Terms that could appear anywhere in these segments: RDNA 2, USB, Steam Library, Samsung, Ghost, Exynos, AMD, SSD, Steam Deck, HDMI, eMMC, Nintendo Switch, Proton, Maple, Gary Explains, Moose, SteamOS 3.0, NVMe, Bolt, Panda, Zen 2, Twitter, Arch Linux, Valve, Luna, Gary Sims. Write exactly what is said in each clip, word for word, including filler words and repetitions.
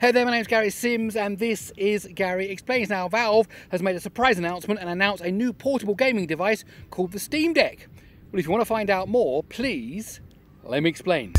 Hey there, my name's Gary Sims and this is Gary Explains. Now, Valve has made a surprise announcement and announced a new portable gaming device called the Steam Deck. Well, if you want to find out more, please let me explain.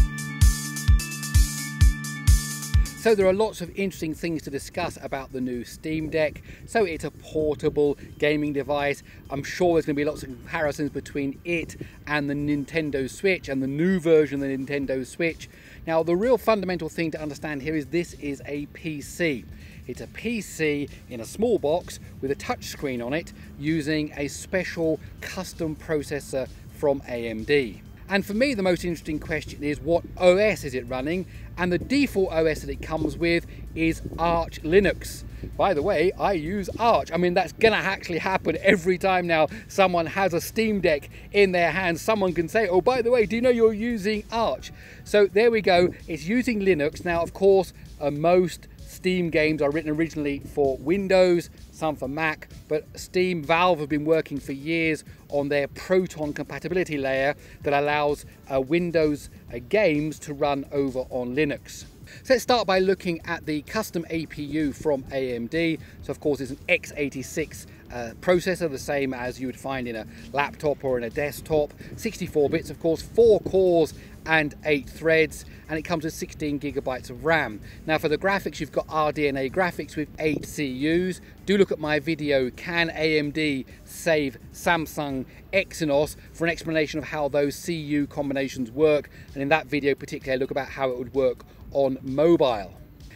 So there are lots of interesting things to discuss about the new Steam Deck. So it's a portable gaming device. I'm sure there's going to be lots of comparisons between it and the Nintendo Switch and the new version of the Nintendo Switch. Now, the real fundamental thing to understand here is this is a P C. It's a P C in a small box with a touch screen on it using a special custom processor from A M D. And for me, the most interesting question is what O S is it running? And the default O S that it comes with is Arch Linux. By the way, I use Arch. I mean, that's gonna actually happen every time now someone has a Steam Deck in their hands. Someone can say, oh, by the way, do you know you're using Arch? So there we go, it's using Linux. Now, of course, uh, most Steam games are written originally for Windows, some for Mac, but Steam Valve have been working for years on their Proton compatibility layer that allows uh, Windows uh, games to run over on Linux. So let's start by looking at the custom A P U from A M D. So of course it's an x eighty-six uh, processor, the same as you would find in a laptop or in a desktop. sixty-four bits, of course, four cores and eight threads, and it comes with sixteen gigabytes of RAM. Now for the graphics, you've got R D N A graphics with eight C Us. Do look at my video, Can A M D Save Samsung Exynos, for an explanation of how those C U combinations work. And in that video particularly, I look about how it would work on mobile.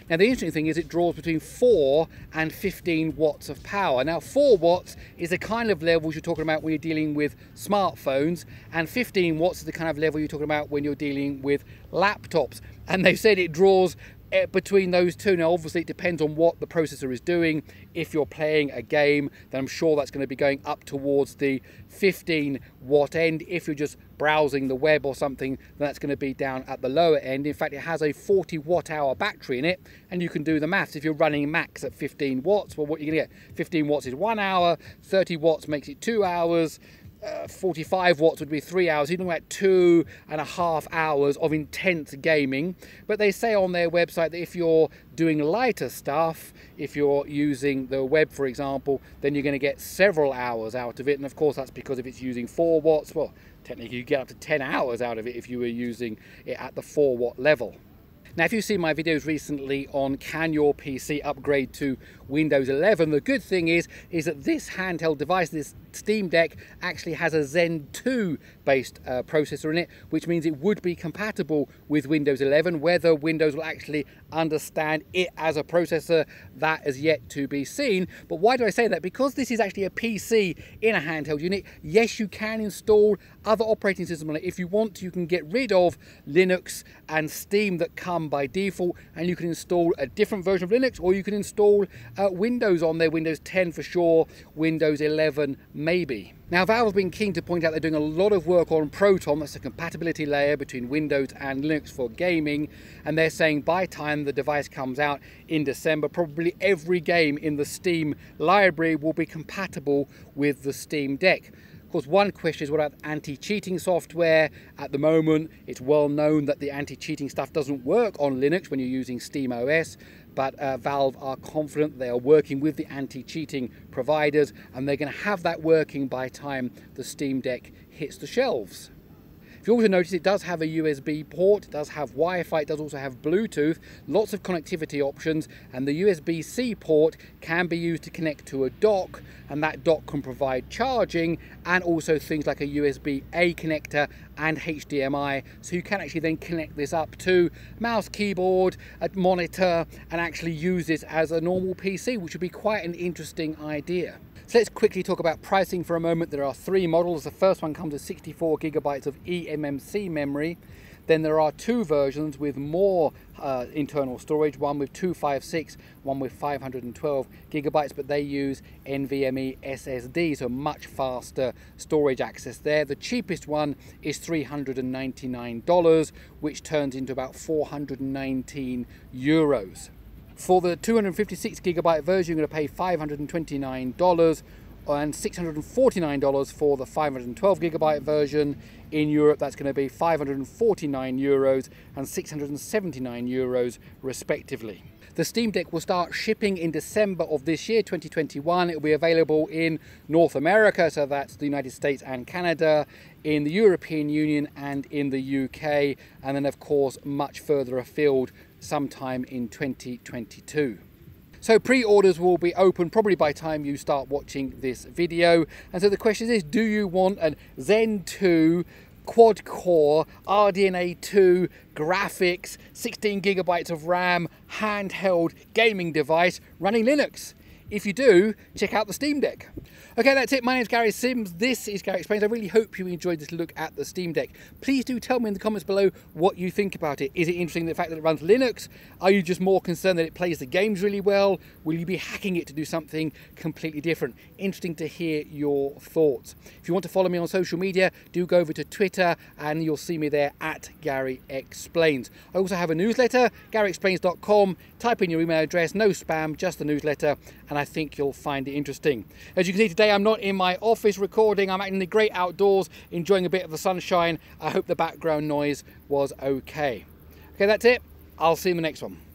Now the interesting thing is it draws between four and fifteen watts of power. Now four watts is the kind of levels you're talking about when you're dealing with smartphones, and fifteen watts is the kind of level you're talking about when you're dealing with laptops. And they've said it draws between those two. Now obviously it depends on what the processor is doing. If you're playing a game, then I'm sure that's going to be going up towards the fifteen watt end. If you're just browsing the web or something, then that's going to be down at the lower end. In fact, it has a forty watt hour battery in it, and you can do the maths. If you're running max at fifteen watts, well, what are you going to get? fifteen watts is one hour, thirty watts makes it two hours, Uh, forty-five watts would be three hours. You're talking about two and a half hours of intense gaming. But they say on their website that if you're doing lighter stuff, if you're using the web, for example, then you're going to get several hours out of it. And of course, that's because if it's using four watts, well, technically you get up to ten hours out of it if you were using it at the four watt level. Now, if you've seen my videos recently on can your P C upgrade to Windows eleven, the good thing is, is that this handheld device, this Steam Deck, actually has a Zen two based uh, processor in it, which means it would be compatible with Windows eleven. Whether Windows will actually understand it as a processor, that is yet to be seen. But why do I say that? Because this is actually a P C in a handheld unit. Yes, you can install other operating systems on it. If you want to, you can get rid of Linux and Steam that come by default, and you can install a different version of Linux, or you can install uh, Windows on there, Windows ten for sure, Windows eleven maybe. Now Valve has been keen to point out they're doing a lot of work on Proton, that's the compatibility layer between Windows and Linux for gaming, and they're saying by the time the device comes out in December, probably every game in the Steam library will be compatible with the Steam Deck. Of course, one question is what about anti-cheating software? At the moment, it's well known that the anti-cheating stuff doesn't work on Linux when you're using SteamOS, but uh, Valve are confident they are working with the anti-cheating providers, and they're going to have that working by the time the Steam Deck hits the shelves. If you also notice, it does have a U S B port, it does have Wi-Fi, it does also have Bluetooth, lots of connectivity options, and the U S B C port can be used to connect to a dock, and that dock can provide charging and also things like a U S B A connector and H D M I, so you can actually then connect this up to mouse, keyboard, a monitor, and actually use this as a normal P C, which would be quite an interesting idea. So let's quickly talk about pricing for a moment. There are three models. The first one comes with sixty-four gigabytes of eMMC memory. Then there are two versions with more uh, internal storage, one with two fifty-six, one with five hundred twelve gigabytes, but they use NVMe S S D, so much faster storage access there. The cheapest one is three hundred ninety-nine dollars, which turns into about four hundred nineteen euros. For the two hundred fifty-six gigabyte version, you're going to pay five hundred twenty-nine dollars, and six hundred forty-nine dollars for the five hundred twelve gigabyte version. In Europe, that's going to be five hundred forty-nine euros and six hundred seventy-nine euros respectively. The Steam Deck will start shipping in December of this year, twenty twenty-one. It will be available in North America, so that's the United States and Canada, in the European Union and in the U K, and then of course much further afield sometime in twenty twenty-two. So pre-orders will be open probably by the time you start watching this video. And so the question is, do you want a Zen two quad-core, R D N A two, graphics, sixteen gigabytes of RAM, handheld gaming device running Linux? If you do, check out the Steam Deck. Okay, that's it. My name's Gary Sims. This is Gary Explains. I really hope you enjoyed this look at the Steam Deck. Please do tell me in the comments below what you think about it. Is it interesting, the fact that it runs Linux? Are you just more concerned that it plays the games really well? Will you be hacking it to do something completely different? Interesting to hear your thoughts. If you want to follow me on social media, do go over to Twitter and you'll see me there at Gary Explains. I also have a newsletter, gary explains dot com. Type in your email address, no spam, just the newsletter, and I think you'll find it interesting. As you can see today, I'm not in my office recording. I'm out in the great outdoors, enjoying a bit of the sunshine. I hope the background noise was okay. Okay, that's it. I'll see you in the next one.